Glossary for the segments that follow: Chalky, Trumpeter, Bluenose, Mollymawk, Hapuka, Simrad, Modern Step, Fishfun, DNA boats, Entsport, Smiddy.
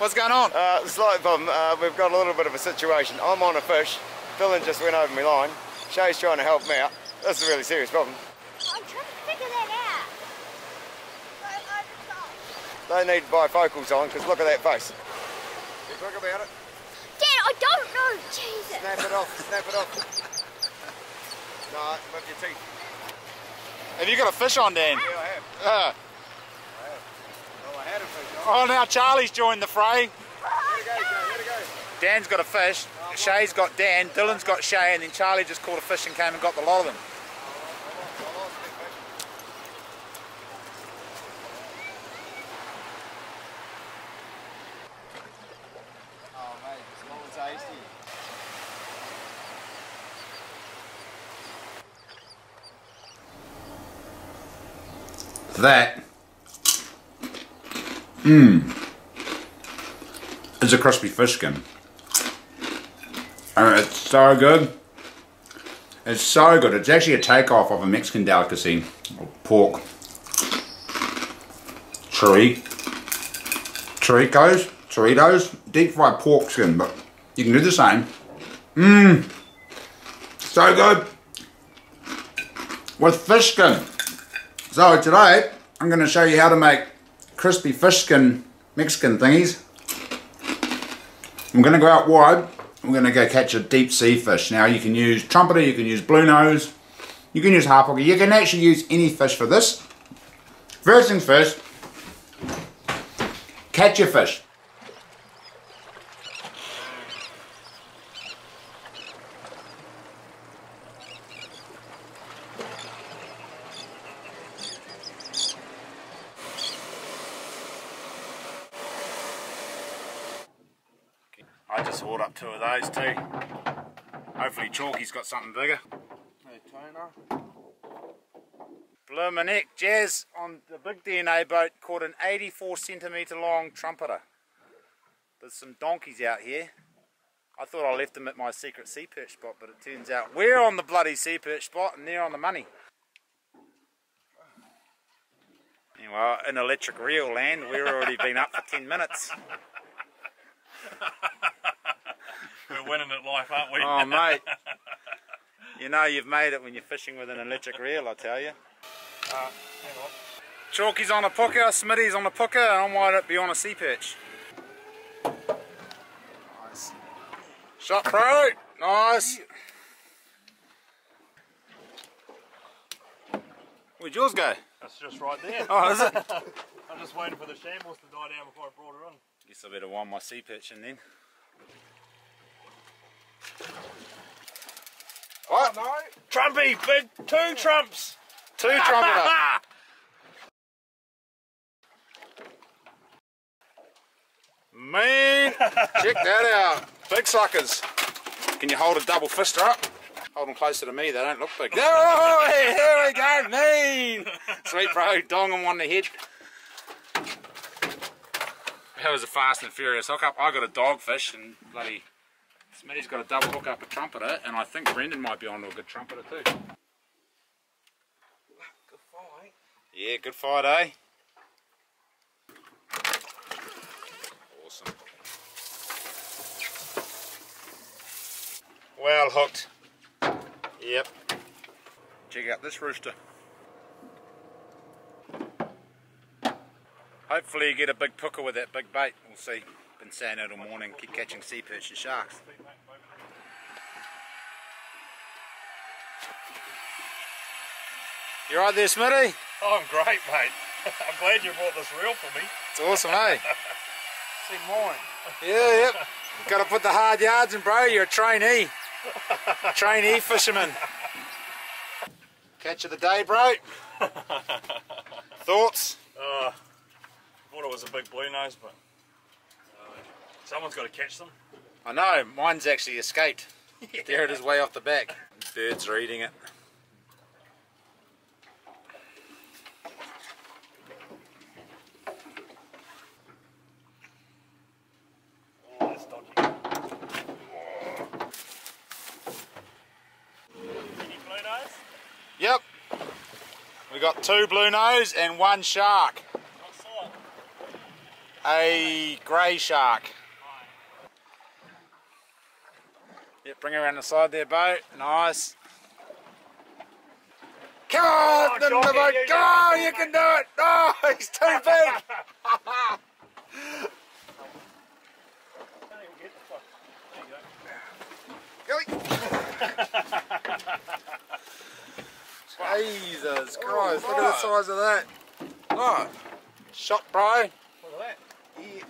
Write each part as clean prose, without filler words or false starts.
What's going on? It's like Bob, we've got a little bit of a situation. I'm on a fish. Dylan just went over my line. Shay's trying to help me out. This is a really serious problem. I'm trying to figure that out. They need bifocals on, because look at that face. Be quick about it. Dad, I don't know. Jesus. Snap it off. Snap it off. No, with your teeth. Have you got a fish on, Dan? Yeah, I have. I had a fish on. Oh, now Charlie's joined the fray. Here to go. Dan's got a fish. Shay's got Dan, Dylan's got Shay, and then Charlie just caught a fish and came and got the lot of them. Oh mate, small and tasty. That is a crispy fish skin. It's so good. It's so good. It's actually a takeoff of a Mexican delicacy, pork Choritos, deep fried pork skin, but you can do the same. So good with fish skin. So today I'm going to show you how to make crispy fish skin Mexican thingies. I'm going to go out wide. We're going to go catch a deep sea fish. Now you can use trumpeter, you can use bluenose, you can use hapuka, you can actually use any fish for this. First things first, catch your fish. I just hauled up two of those too. Hopefully Chalky's got something bigger. Bloomin' heck, Jazz on the big DNA boat caught an 84 cm long trumpeter. There's some donkeys out here. I thought I left them at my secret sea perch spot, but it turns out we're on the bloody sea perch spot and they're on the money. Anyway, in electric reel land, we've already been up for 10 minutes. We're winning at life, aren't we? Oh, mate. You know you've made it when you're fishing with an electric reel, I tell you. Hang on. Chalky's on a pucker, Smitty's on a pucker, and I might be on a sea perch. Nice. Shot pro! Nice! Where'd yours go? That's just right there. Oh, is it? I'm just waiting for the shambles to die down before I brought her on. Guess I better wind my sea perch in then. What? Oh, no. Trumpy, big, two trumps! Two trumpeter! Man! Check that out! Big suckers! Can you hold a double fister up? Hold them closer to me, they don't look big. Oh, here we go, mean! Sweet bro, dong him on the head. That was a fast and furious hookup. I got a dogfish and bloody Smitty's got a double hook up a trumpeter, and I think Brendan might be onto a good trumpeter too. Good fight. Yeah, good fight, eh? Awesome. Well hooked. Yep. Check out this rooster. Hopefully you get a big pucker with that big bait. We'll see. Been saying it all morning, keep catching sea perch and sharks. You right there, Smitty? Oh, I'm great, mate. I'm glad you brought this reel for me. It's awesome, eh? See mine. Yeah, yep. Got to put the hard yards in, bro. You're a trainee. Trainee fisherman. Catch of the day, bro. Thoughts? I thought it was a big bluenose, but someone's got to catch them. I know, mine's actually escaped. Yeah. There it is, way off the back. Birds are eating it. Oh, that's dodgy. Oh. Any bluenose? Yep. We got two bluenose and one shark. A grey shark. Yep, bring her around the side there, Bo. Nice. Come on, the boat. Come on, you can do it. Oh, he's too big. Jesus Christ, look at the size of that. Oh, shot, bro. Look at that. Yeah.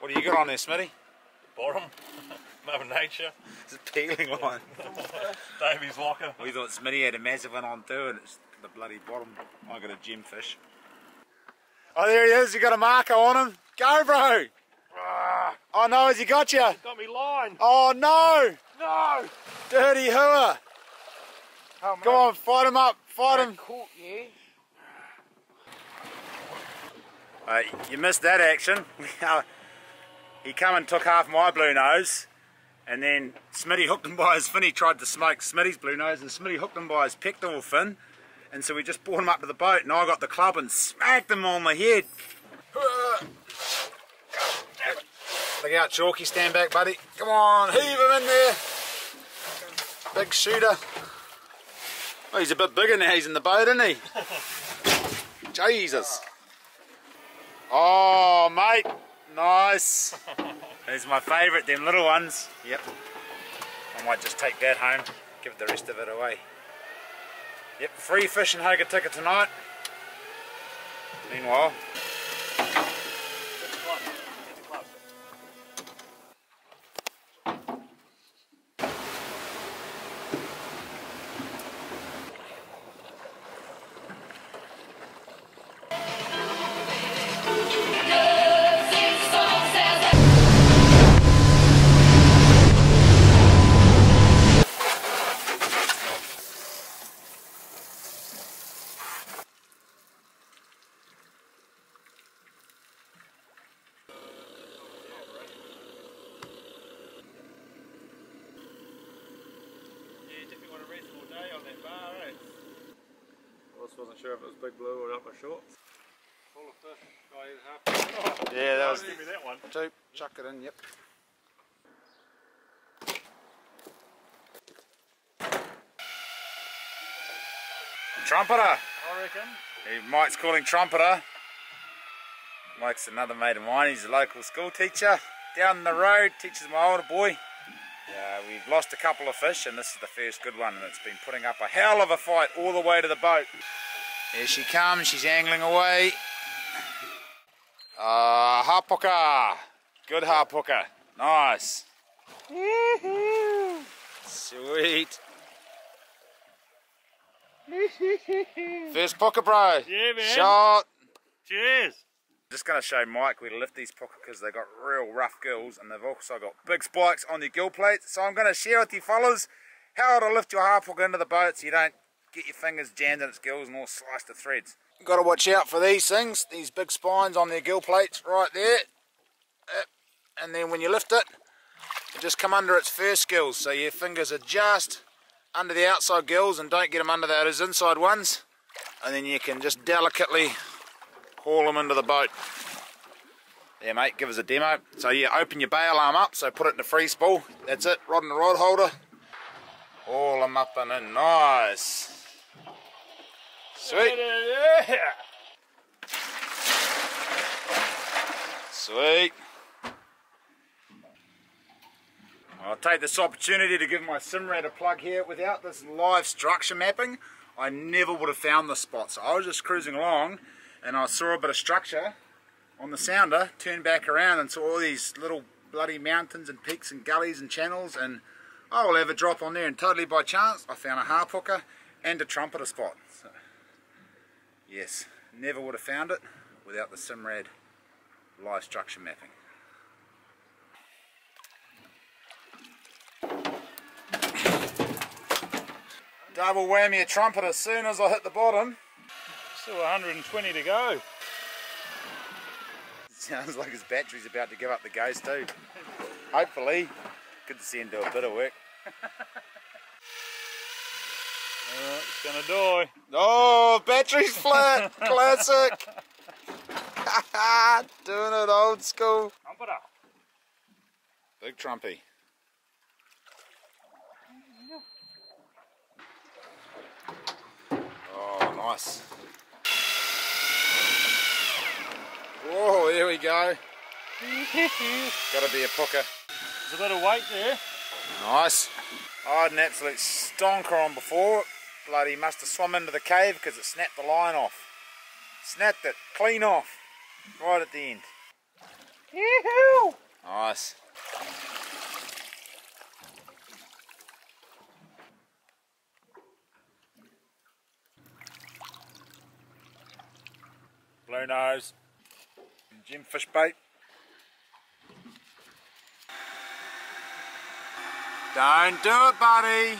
What do you got on there, Smitty? Bottom. Mother Nature. It's a peeling one. Davey's locker. We thought Smitty had a massive one on too, and it's the bloody bottom. I got a gemfish. Oh, there he is. You got a marker on him. Go, bro. Oh no, has he got you? He's got me line. Oh no! No! Dirty hooer! Oh, go on, fight him up, fight him! Caught, yeah. You missed that action. He come and took half my blue nose, and then Smitty hooked him by his fin. He tried to smoke Smitty's blue nose, and Smitty hooked him by his pectoral fin, and so we just brought him up to the boat, and I got the club and smacked him on the head. Look out, Chalky, stand back, buddy. Come on, heave him in there. Big shooter. Oh, he's a bit bigger now, he's in the boat, isn't he? Jesus. Oh, mate. Nice. These are my favourite, them little ones. Yep. I might just take that home, give the rest of it away. Yep, free fish in Hapuka tonight. Meanwhile. Wasn't sure if it was big blue or upper shorts. Full of fish, guy in half. Oh, yeah, that was. Give me that one. Two, chuck it in, yep. Trumpeter! I reckon. Mike's calling Trumpeter. Mike's another mate of mine, he's a local school teacher. Down the road, teaches my older boy. We've lost a couple of fish, and this is the first good one, and it's been putting up a hell of a fight all the way to the boat. Here she comes, she's angling away. Hapuka! Good Hapuka. Nice. Woohoo! Sweet. First puka, bro. Yeah, man. Shot. Cheers. Just going to show Mike where to lift these puka because they've got real rough gills and they've also got big spikes on their gill plates. So I'm going to share with you fellas how to lift your hapuka into the boat so you don't get your fingers jammed in its gills and all sliced to threads. You've got to watch out for these things, these big spines on their gill plates right there. And then when you lift it, you just come under its first gills. So your fingers are just under the outside gills and don't get them under those inside ones. And then you can just delicately haul them into the boat. There, mate, give us a demo. So yeah, open your bail arm up, so put it in the free spool. That's it, rod in the rod holder. Haul them up and in, nice. Sweet. Yeah. Sweet. I'll take this opportunity to give my Simrad a plug here. Without this live structure mapping, I never would have found this spot. So I was just cruising along, and I saw a bit of structure on the sounder, turned back around and saw all these little bloody mountains and peaks and gullies and channels, and I will have a drop on there, and totally by chance I found a hapuka and a trumpeter spot. So, yes, never would have found it without the Simrad live structure mapping. Double whammy of trumpeter as soon as I hit the bottom. Still 120 to go. Sounds like his battery's about to give up the ghost too. Hopefully. Good to see him do a bit of work. It's gonna die. Oh, battery's flat. Classic. Ah, doing it old school. Trumpeter. Big Trumpy. Oh, nice. Whoa, there we go. Gotta be a Hapuka. There's a little weight there. Nice. I had an absolute stonker on before. Bloody must have swum into the cave because it snapped the line off. Snapped it clean off. Right at the end. Nice. Bluenose. Gem fish bait. Don't do it, buddy.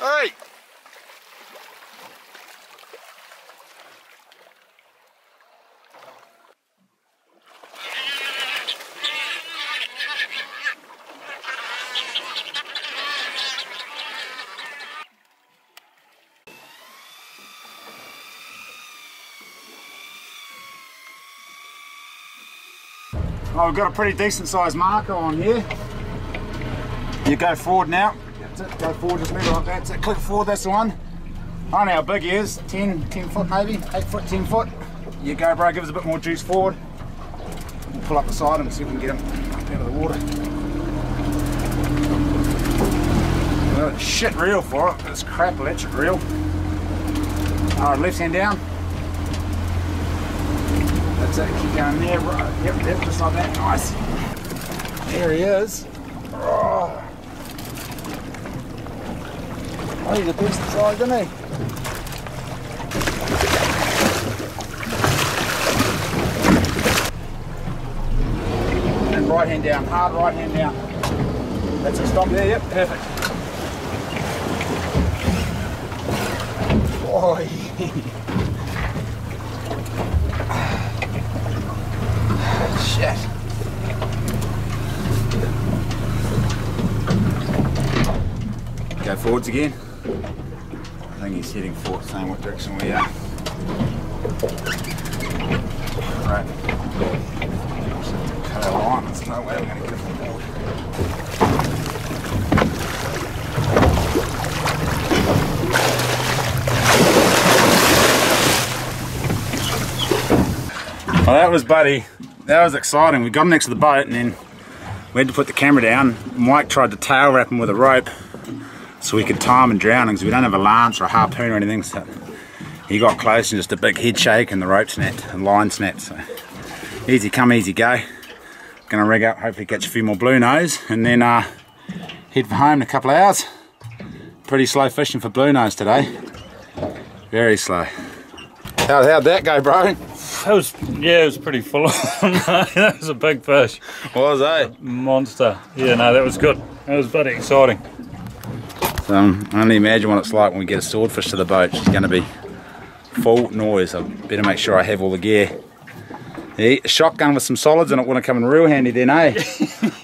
Hey! Oh, we've got a pretty decent sized marker on here. You go forward now. That's it, go forward, just move it like that. That's it, click forward, that's the one. I don't know how big he is, 10 foot maybe, 8 foot, 10 foot. You go, bro, give us a bit more juice forward. We'll pull up the side and see if we can get him up out of the water. Well, shit reel for it, it's crap electric reel. Alright, left hand down. That's it, keep going there, bro. Yep, just like that, nice. There he is. Oh. Oh, he's the best size, isn't he? And right hand down, hard right hand down. That's a stomp there, yep, perfect. Oh, yeah. Shit. Go forwards again. I think he's heading for the same direction we are. Right. Cut our line, there's no way we're going to get him forward. Well, that was Buddy. That was exciting. We got him next to the boat and then we had to put the camera down. Mike tried to tail wrap him with a rope so we could time and drown him because we don't have a lance or a harpoon or anything, so he got close and just a big head shake and the rope snapped and line snapped. So easy come, easy go. Gonna rig up, hopefully catch a few more bluenose and then head for home in a couple of hours. Pretty slow fishing for bluenose today. Very slow. How'd that go, bro? It was pretty full on. That was a big fish. Was, eh? Monster. Yeah, no, that was good. That was bloody exciting. So I only imagine what it's like when we get a swordfish to the boat. It's going to be full noise. I better make sure I have all the gear. Yeah, a shotgun with some solids and it would have come in real handy then, eh?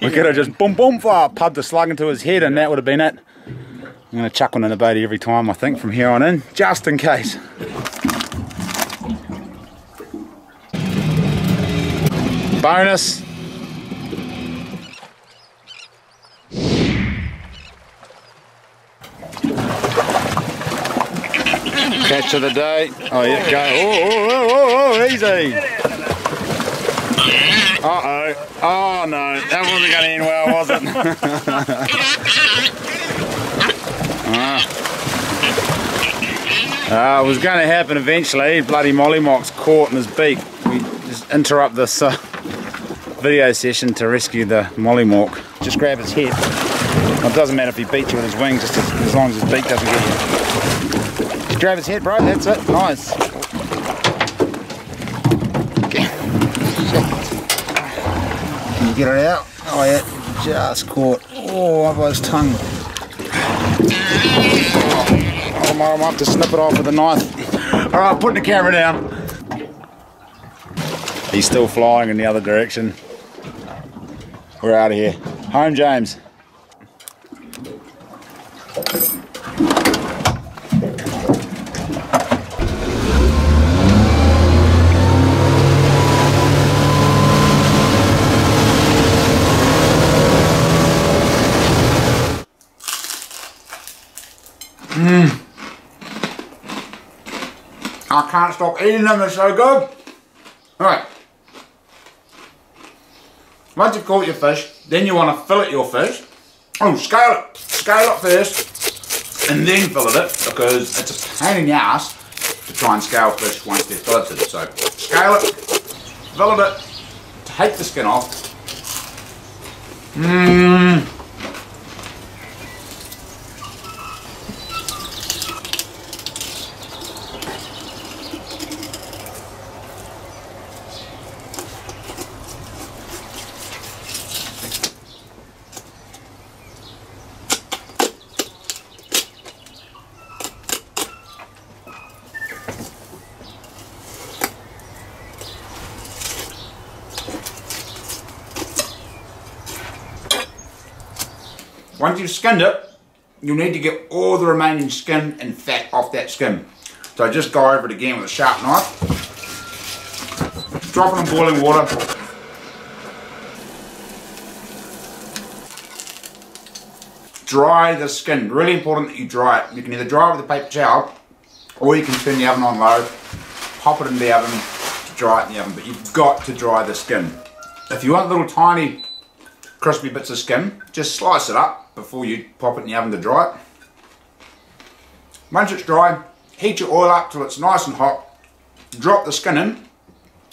We could have just boom, boom, fire, pubbed the slug into his head and that would have been it. I'm going to chuck one in the boatie every time, I think, from here on in, just in case. Bonus. Catch of the day. Oh, yeah, go. Oh, easy. Uh-oh. Oh, no. That wasn't going to end well, was it? It was going to happen eventually. Bloody Mollymawk's caught in his beak. We just interrupt this video session to rescue the Mollymawk. Just grab his head. Well, it doesn't matter if he beats you with his wings, just as long as his beak doesn't get you. Grab his head, bro, that's it, nice. Okay. Can you get it out? Oh yeah, just caught. Oh, I've got his tongue. Oh, I might have to snip it off with a knife. Alright, putting the camera down. He's still flying in the other direction. We're out of here. Home, James. I can't stop eating them, they're so good. Right. Once you've caught your fish, then you want to fillet your fish. Oh, scale it. Scale it first and then fillet it, because it's a pain in the ass to try and scale fish once they're filleted. So scale it, fillet it, take the skin off. Once you've skinned it, you'll need to get all the remaining skin and fat off that skin. So just go over it again with a sharp knife. Drop it in boiling water. Dry the skin. Really important that you dry it. You can either dry it with a paper towel, or you can turn the oven on low, pop it in the oven to dry it in the oven. But you've got to dry the skin. If you want little tiny crispy bits of skin, just slice it up before you pop it in the oven to dry it. Once it's dry, heat your oil up till it's nice and hot, drop the skin in,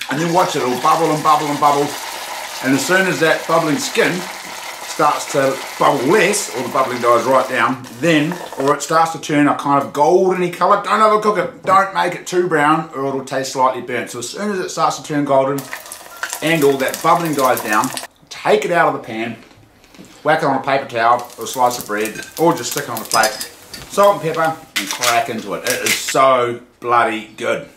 and then watch it all bubble and bubble and bubble, and as soon as that bubbling skin starts to bubble less, or the bubbling dies right down, then, or it starts to turn a kind of goldeny colour, don't overcook it, don't make it too brown, or it'll taste slightly burnt. So as soon as it starts to turn golden, and all that bubbling dies down, take it out of the pan, whack it on a paper towel or a slice of bread, or just stick it on a plate, salt and pepper, and crack into it. It is so bloody good.